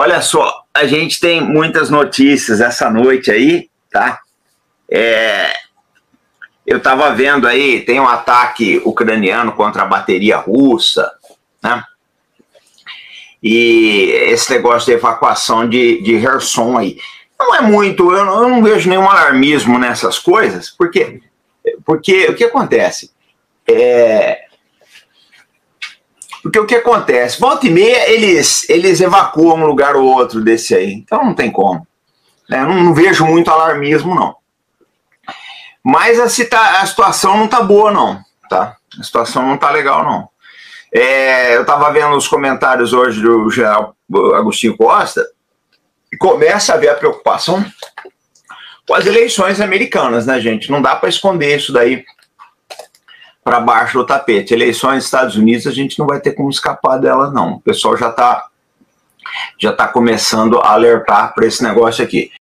Olha só, a gente tem muitas notícias essa noite aí, tá? Eu estava vendo aí, tem um ataque ucraniano contra a bateria russa, né? E esse negócio de evacuação de Kherson aí. Não é muito, eu não vejo nenhum alarmismo nessas coisas, porque o que acontece? Porque o que acontece? Volta e meia eles evacuam um lugar ou outro desse aí, então não tem como, né? Não vejo muito alarmismo, não. Mas a situação não tá boa, não, tá? A situação não tá legal, não. Eu estava vendo os comentários hoje do general Agostinho Costa e começa a haver a preocupação com as eleições americanas, né, gente? Não dá para esconder isso daí para baixo do tapete. Eleições nos Estados Unidos, a gente não vai ter como escapar delas, não. O pessoal já está começando a alertar para esse negócio aqui.